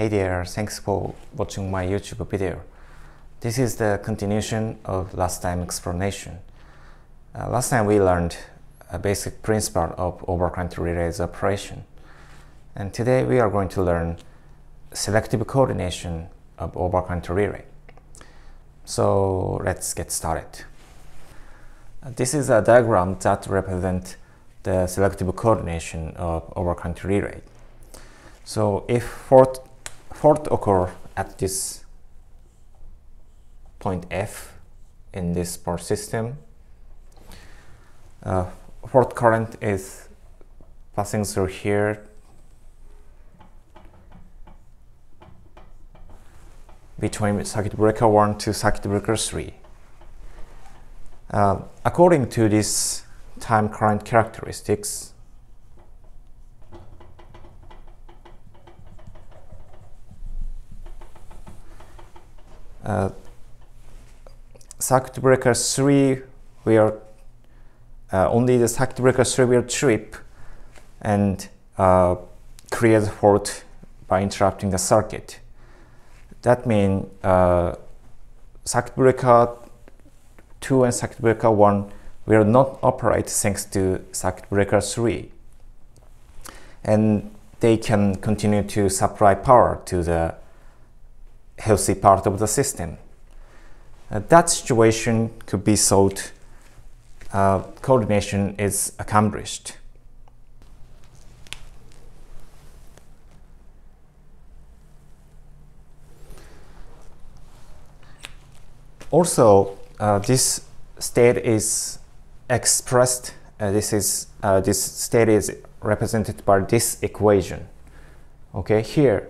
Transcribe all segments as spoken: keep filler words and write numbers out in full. Hey there, thanks for watching my YouTube video. This is the continuation of last time explanation. Uh, last time we learned a basic principle of overcurrent relays operation. And today we are going to learn selective coordination of overcurrent relay. So let's get started. Uh, this is a diagram that represents the selective coordination of overcurrent relay. So if fault fault occur at this point F in this fault system, uh, fault current is passing through here, between circuit breaker one to circuit breaker three. Uh, according to this time current characteristics, Uh, circuit breaker three will uh, only the circuit breaker three will trip and uh, create fault by interrupting the circuit. That means uh, circuit breaker two and circuit breaker one will not operate thanks to circuit breaker three, and they can continue to supply power to the healthy part of the system. Uh, that situation could be solved. Uh, coordination is accomplished. Also, uh, this state is expressed. Uh, this is uh, this state is represented by this equation. Okay, here.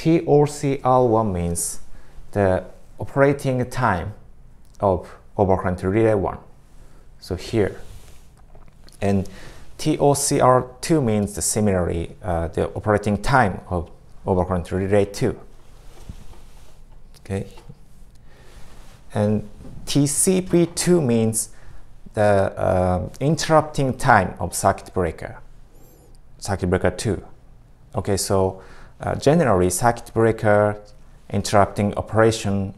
T O C R one means the operating time of overcurrent relay one, so here, and T O C R two means the similarly uh, the operating time of overcurrent relay two. Okay, and T C B two means the uh, interrupting time of circuit breaker, circuit breaker two. Okay, so. Uh, generally, circuit breaker interrupting operation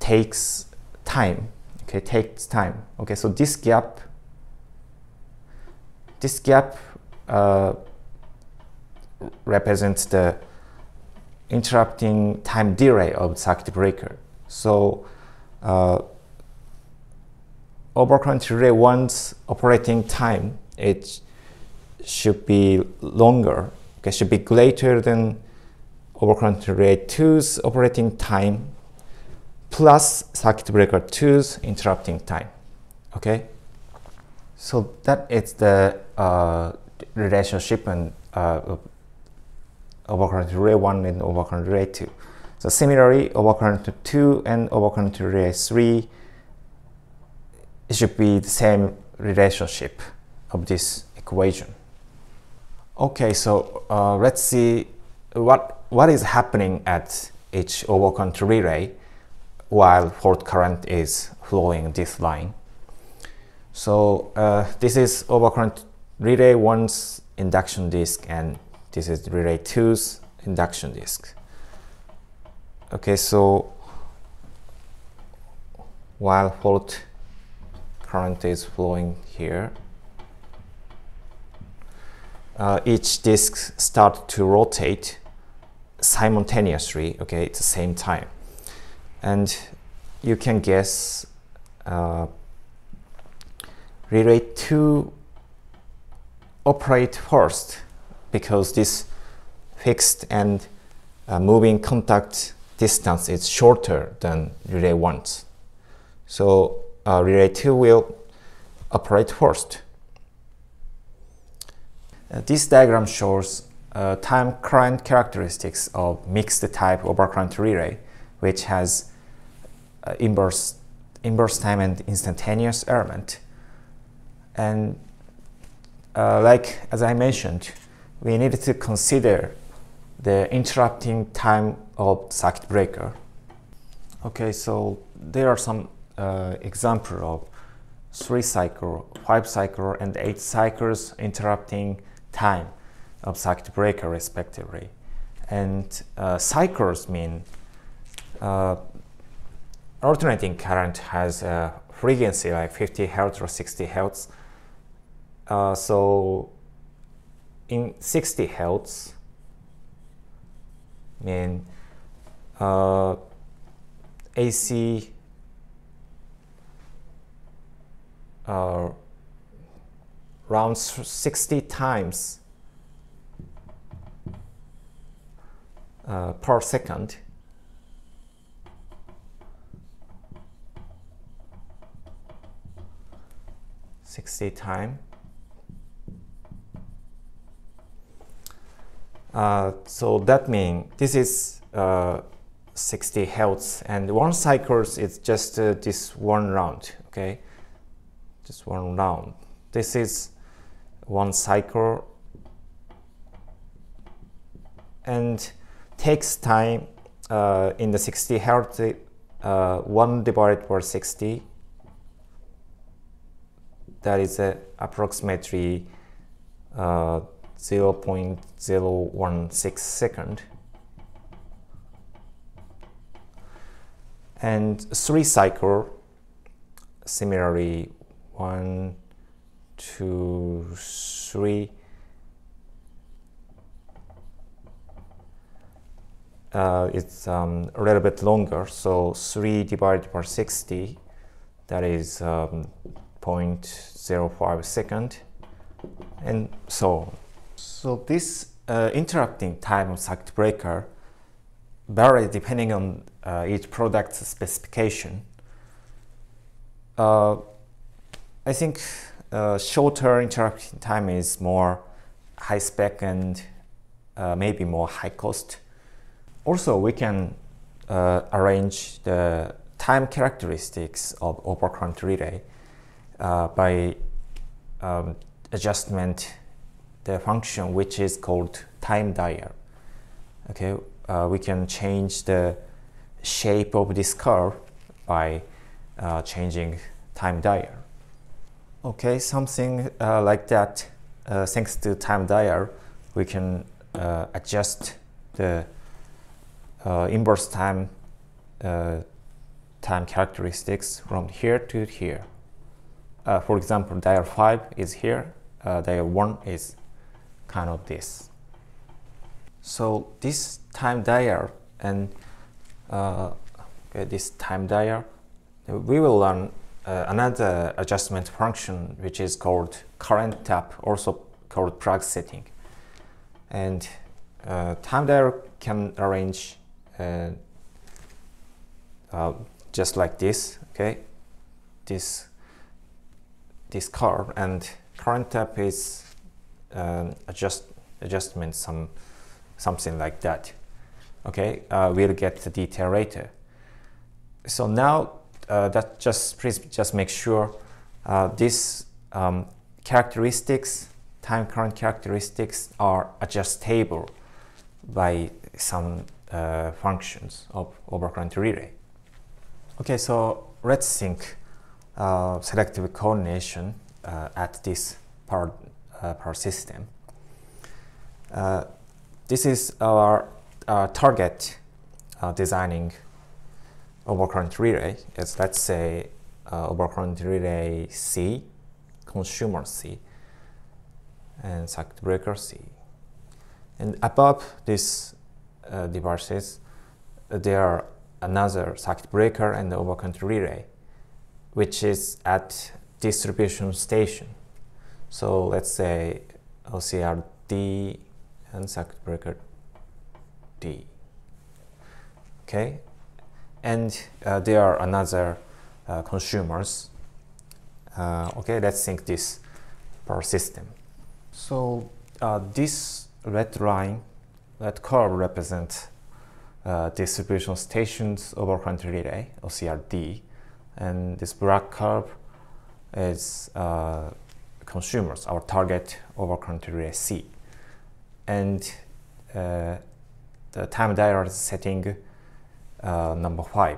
takes time. Okay, takes time. Okay, so this gap, this gap uh, represents the interrupting time delay of circuit breaker. So, uh, overcurrent relay one's operating time, it should be longer. Okay, should be greater than overcurrent relay two's operating time plus circuit breaker two's interrupting time. Okay, so that is the uh, relationship and uh, overcurrent relay one and overcurrent relay two. So similarly, overcurrent two and overcurrent relay three, it should be the same relationship of this equation. Okay, so uh, let's see what what is happening at each overcurrent relay while fault current is flowing this line. So uh, this is overcurrent relay one's induction disk, and this is relay two's induction disk. Okay, so while fault current is flowing here, Uh, each disk start to rotate simultaneously, okay, at the same time. And you can guess uh, relay two operate first because this fixed and uh, moving contact distance is shorter than relay one's. So uh, relay two will operate first. Uh, this diagram shows uh, time current characteristics of mixed type overcurrent relay, which has uh, inverse, inverse time and instantaneous element. And uh, like as I mentioned, we needed to consider the interrupting time of circuit breaker. Okay, so there are some uh, examples of three cycle, five cycle, and eight cycles interrupting time of circuit breaker respectively. And uh, cycles mean uh, alternating current has a frequency like fifty hertz or sixty hertz. Uh, so in sixty hertz mean uh, A C uh, around sixty times uh, per second. sixty times. Uh, so that means this is uh, sixty hertz, and one cycle is just uh, this one round. Okay, just one round. This is one cycle, and takes time uh, in the sixty hertz. Uh, one divided by sixty. That is uh, approximately uh, zero point zero one six seconds. And three cycle, similarly, one, two, three. Uh, it's um, a little bit longer, so three divided by sixty, that is um, zero point zero five seconds, and so on. So this uh, interrupting time of circuit breaker varies depending on uh, each product specification. Uh, I think uh, shorter interrupting time is more high spec and uh, maybe more high cost. Also, we can uh, arrange the time characteristics of overcurrent relay uh, by um, adjustment the function which is called time dial. Okay, uh, we can change the shape of this curve by uh, changing time dial. Okay, something uh, like that. Uh, thanks to time dial, we can uh, adjust the uh, inverse time uh, time characteristics from here to here. Uh, for example, dial five is here, uh, dial one is kind of this. So this time dial and uh, okay, this time dial, we will learn uh, another adjustment function which is called current tap, also called plug setting. And uh, time dial can arrange uh, uh, just like this. Okay, this this curve, and current tap is Um, adjust adjustment some something like that. Okay, uh, we'll get the detail later. So now uh, that just please just make sure uh, these um, characteristics, time current characteristics, are adjustable by some uh, functions of overcurrent relay. Okay, so let's think uh, selective coordination uh, at this part. Uh, per system. Uh, this is our uh, target uh, designing overcurrent relay. It's, let's say, uh, overcurrent relay C, consumer C, and circuit breaker C. And above these uh, devices, uh, there are another circuit breaker and the overcurrent relay, which is at distribution station. So let's say O C R D and circuit breaker D. Okay, and uh, there are another uh, consumers. Uh, okay, let's think this per system. So uh, this red line, that curve represents uh, distribution stations overcurrent relay O C R D, and this black curve is Uh, consumers, our target overcurrent relay C, and uh, the time dial setting uh, number five.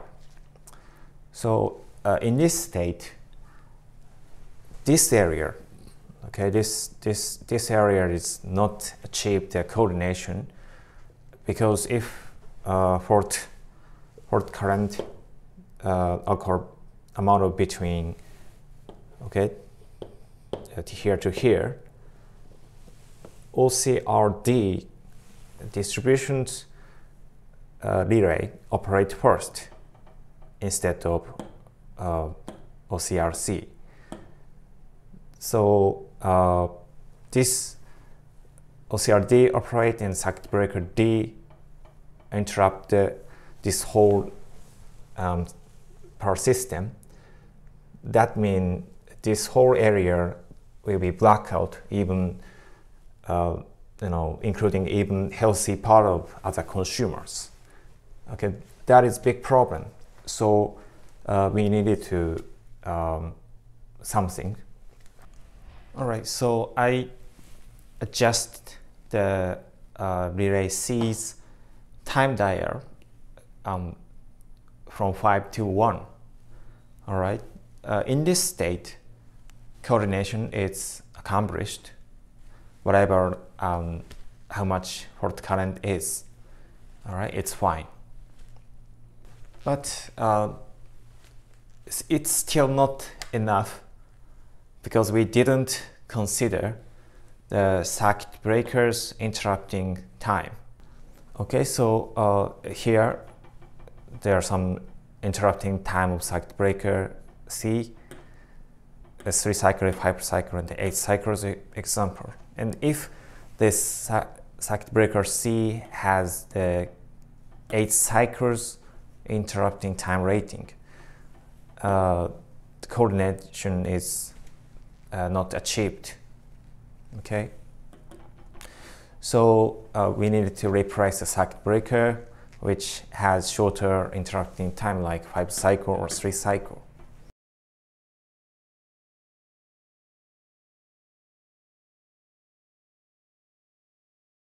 So uh, in this state, this area, okay, this this this area is not achieved the coordination because if uh, for for current uh, occur amount of between okay to here to here, O C R D distributions uh, relay operate first instead of uh, O C R C. So uh, this O C R D operate and circuit breaker D interrupt uh, this whole um, power system. That means this whole area will be blacked out, even uh, you know, including even healthy part of other consumers. Okay, that is big problem. So uh, we needed to um, something. All right, so I adjust the uh, relay C's time dial um, from five to one. All right, uh, in this state, coordination is accomplished, whatever um, how much volt current is. All right, it's fine. But uh, it's still not enough because we didn't consider the circuit breakers interrupting time. Okay, so uh, here there are some interrupting time of circuit breaker C, the three cycle, five cycle, and the eight cycles example. And if this circuit breaker C has the eight cycles interrupting time rating, uh, the coordination is uh, not achieved. Okay, so uh, we needed to replace the circuit breaker which has shorter interrupting time like five cycle or three cycle.